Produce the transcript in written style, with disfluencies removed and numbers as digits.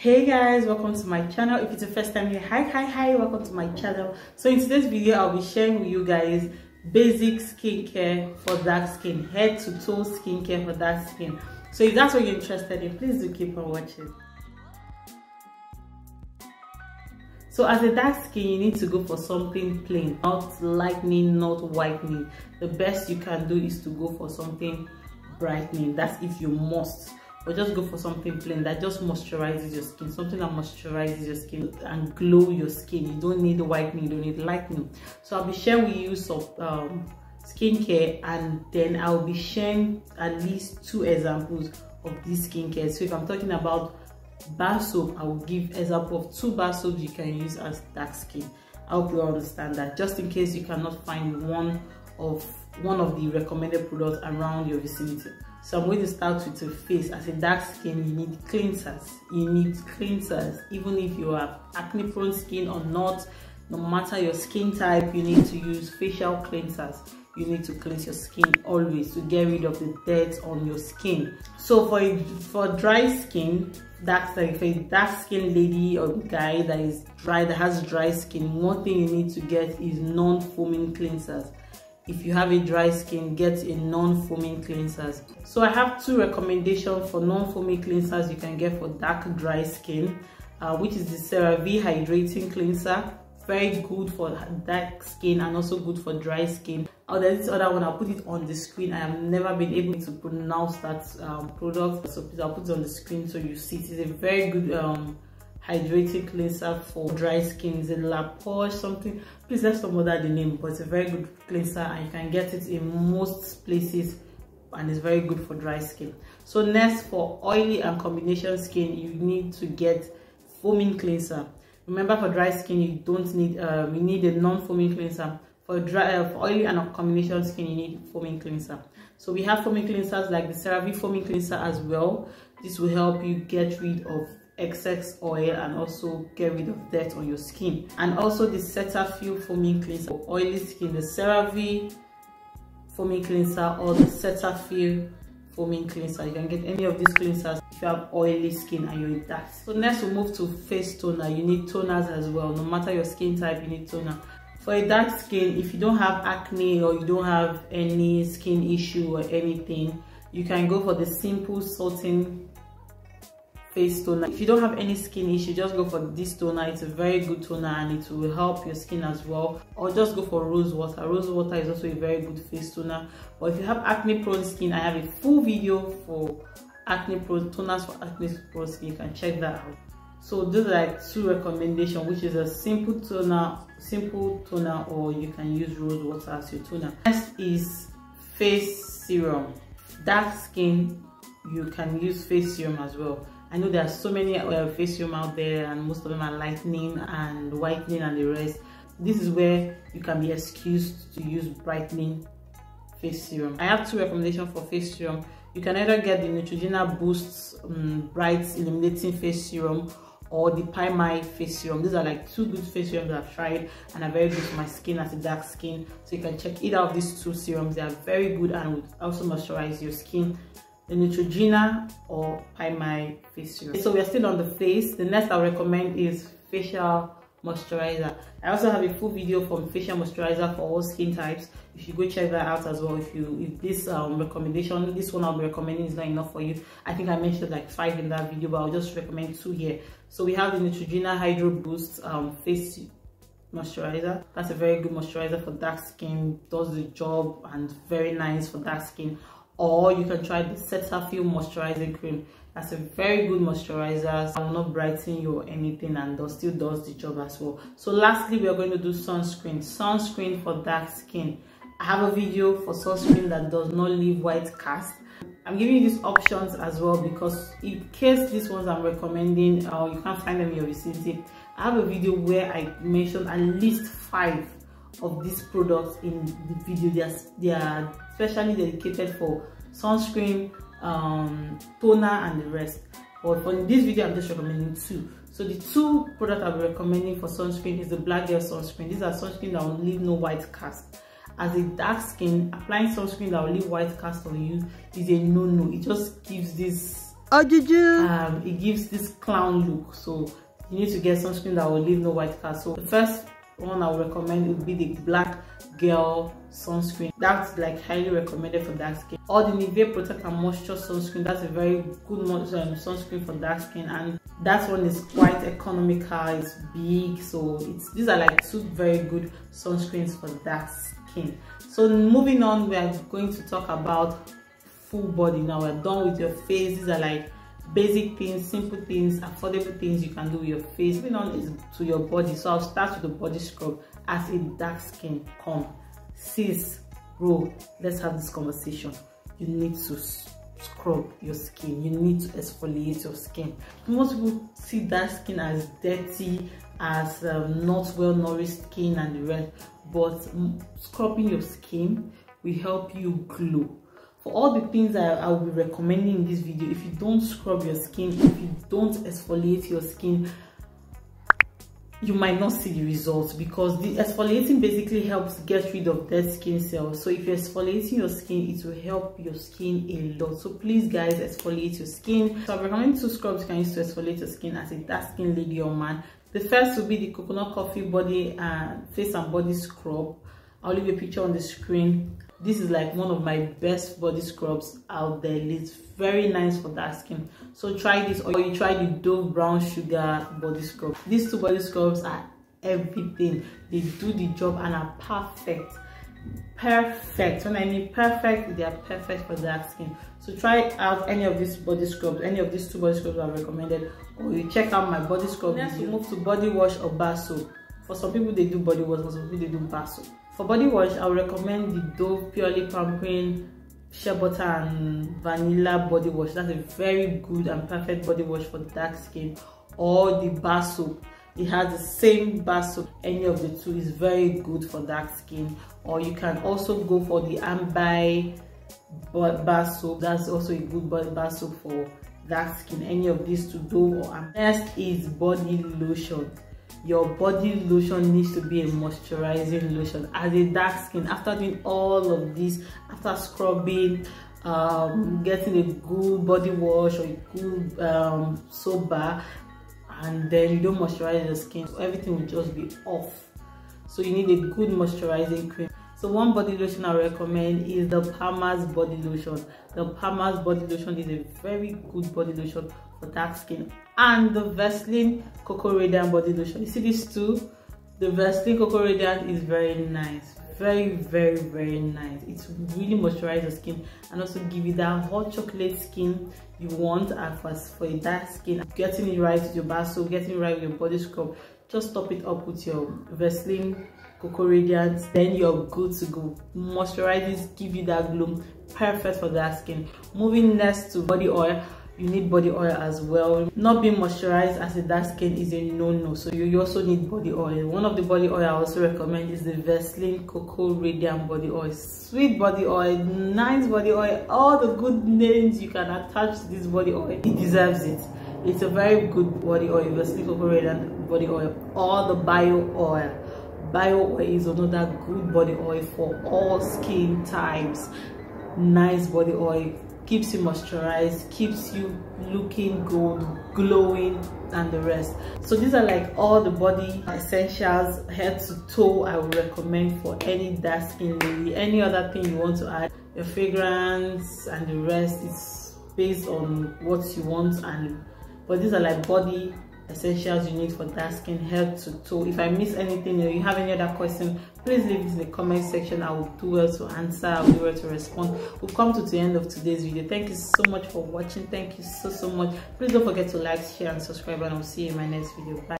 Hey guys, welcome to my channel. If it's the first time here, hi, welcome to my channel. So in today's video I'll be sharing with you guys basic skincare for dark skin, head to toe skincare for dark skin. So if that's what you're interested in, please do keep on watching. So as a dark skin, you need to go for something plain, not lightening, not whitening. The best you can do is to go for something brightening. That's if you must. Or just go for something plain that just moisturizes your skin, something that moisturizes your skin and glow your skin. You don't need whitening, you don't need lightening. So I'll be sharing with you some skincare, and then I'll be sharing at least two examples of this skincare. So if I'm talking about bath soap, I will give example of two bath soaps you can use as dark skin. I hope you understand that, just in case you cannot find one of the recommended products around your vicinity. So I'm going to start with the face. As a dark skin, you need cleansers. Even if you have acne prone skin or not, no matter your skin type, you need to use facial cleansers. You need to cleanse your skin always to get rid of the dirt on your skin. So for dry skin, dark skin lady or guy that is dry, that has dry skin, one thing you need to get is non-foaming cleansers. If you have a dry skin, get a non-foaming cleansers. So I have two recommendations for non-foaming cleansers you can get for dark dry skin, which is the CeraVe hydrating cleanser. Very good for dark skin and also good for dry skin. Oh, there's this other one, I'll put it on the screen. I have never been able to pronounce that product, so please I'll put it on the screen so you see. It is a very good hydrating cleanser for dry skin. Is it La Poche something? Please let someone know the name, but it's a very good cleanser and you can get it in most places and it's very good for dry skin. So next, for oily and combination skin, you need to get foaming cleanser. Remember, for dry skin you don't need you need a non-foaming cleanser. For oily and combination skin, you need foaming cleanser. So we have foaming cleansers like the CeraVe foaming cleanser as well. This will help you get rid of excess oil and also get rid of dirt on your skin. And also the Cetaphil foaming cleanser for oily skin, the CeraVe foaming cleanser or the Cetaphil foaming cleanser. You can get any of these cleansers if you have oily skin and you're dark. So next we move to face toner. You need toners as well. No matter your skin type, you need toner. For a dark skin, if you don't have acne or you don't have any skin issue or anything, you can go for the simple satin face toner. If you don't have any skin issue, just go for this toner. It's a very good toner and it will help your skin as well. Or just go for rose water. Rose water is also a very good face toner. But if you have acne prone skin, I have a full video for acne prone toners for acne prone skin. You can check that out. So those are like two recommendations, which is a simple toner, or you can use rose water as your toner. Next is face serum. Dark skin, you can use face serum as well. I know there are so many face serum out there and most of them are lightening and whitening and the rest. This is where you can be excused to use brightening face serum. I have two recommendations for face serum. You can either get the Neutrogena Boost Bright Illuminating Face Serum or the Pai Mai face serum. These are like two good face serums that I've tried and are very good for my skin as a dark skin. So you can check either of these two serums. They are very good and would also moisturize your skin. The Neutrogena or Pai Mai face serum. So we are still on the face. The next I'll recommend is facial moisturizer. I also have a full video from facial moisturizer for all skin types. If you go check that out as well. If this recommendation, this one I'll be recommending is not enough for you. I think I mentioned like 5 in that video, but I'll just recommend 2 here. So we have the Neutrogena Hydro Boost face moisturizer. That's a very good moisturizer for dark skin. Does the job and very nice for dark skin. Or you can try the Cetaphil moisturizing cream. That's a very good moisturizer. I will not brighten you or anything, and still does the job as well. So lastly, we are going to do sunscreen. Sunscreen for dark skin. I have a video for sunscreen that does not leave white cast. I'm giving you these options as well because in case these ones I'm recommending or you can't find them in your vicinity, I have a video where I mentioned at least 5 of these products in the video. They are specially dedicated for sunscreen, toner and the rest, but for this video I'm just recommending 2. So the 2 products I'll be recommending for sunscreen is the Black Girl sunscreen. These are sunscreen that will leave no white cast. As a dark skin, applying sunscreen that will leave white cast on you is a no-no. It just gives this It gives this clown look, so you need to get sunscreen that will leave no white cast. So the first one I would recommend would be the Black Girl sunscreen. That's like highly recommended for dark skin. Or the Nivea Protect and Moisture sunscreen. That's a very good sunscreen for dark skin, and that one is quite economical. It's big, so these are like two very good sunscreens for dark skin. So moving on, we are going to talk about full body. Now we're done with your face. These are like basic things, simple things, affordable things you can do with your face. Moving on is to your body. So I'll start with the body scrub. As a dark skin come, sis, bro, let's have this conversation. You need to scrub your skin. You need to exfoliate your skin. Most people see dark skin as dirty, as not well nourished skin and the rest, but scrubbing your skin will help you glow. For all the things that I will be recommending in this video, if you don't scrub your skin, if you don't exfoliate your skin, you might not see the results, because the exfoliating basically helps get rid of dead skin cells. So if you're exfoliating your skin, it will help your skin a lot. So please guys, exfoliate your skin. So I recommend two scrubs you can use to exfoliate your skin as a dark skin lady or man. The first will be the Coconut Coffee Body Face and Body Scrub. I'll leave a picture on the screen. This is like one of my best body scrubs out there. It's very nice for dark skin. So try this, or you try the Dove Brown Sugar Body Scrub. These two body scrubs are everything. They do the job and are perfect. Perfect. When I mean perfect, they are perfect for dark skin. So try out any of these body scrubs, any of these two body scrubs I've recommended, or you check out my body scrub. Next, you move to body wash or bath soap. For some people, they do body wash, for some people, they do bath soap. For body wash, I would recommend the Dove Purely Pumpkin Shea Butter and Vanilla Body Wash. That's a very good and perfect body wash for dark skin. Or the bath soap. It has the same bath soap. Any of the two is very good for dark skin. Or you can also go for the Ambi bath soap. That's also a good bath soap for dark skin. Any of these two, Dove or Ambi. Next is body lotion. Your body lotion needs to be a moisturizing lotion. As a dark skin, after doing all of this, after scrubbing, getting a good body wash or a good soap bar, and then you don't moisturize your skin, so everything will just be off. So you need a good moisturizing cream. So one body lotion I recommend is the Palmer's body lotion. The Palmer's body lotion is a very good body lotion for dark skin. And the Vaseline Cocoa Radiant body lotion. You see these two? The Vaseline Cocoa Radiant is very nice. Very, very, very nice. It really moisturizes your skin and also give you that hot chocolate skin you want for a dark skin. Getting it right with your bath soap, getting it right with your body scrub. Just top it up with your Vaseline Cocoa Radiant, then you're good to go. Moisturizers give you that glow, perfect for dark skin. Moving next to body oil. You need body oil as well. Not being moisturized as a dark skin is a no-no, so you also need body oil. One of the body oil I also recommend is the Vaseline Cocoa Radiant body oil. Sweet body oil, nice body oil, all the good names you can attach to this body oil. It deserves it. It's a very good body oil, Vaseline Cocoa Radiant body oil. Or the bio oil. Bio oil is another good body oil for all skin types. Nice body oil. Keeps you moisturized, keeps you looking good, glowing, and the rest. So these are like all the body essentials, head to toe, I would recommend for any dark skin lady. Any other thing you want to add, your fragrance and the rest, is based on what you want. And but these are like body essentials you need for dark skin, head to toe. If I miss anything or you have any other question, please leave it in the comment section. I will do well to answer, I will do well to respond. We've come to the end of today's video. Thank you so much for watching. Thank you so much. Please don't forget to like, share and subscribe, and I'll see you in my next video. Bye.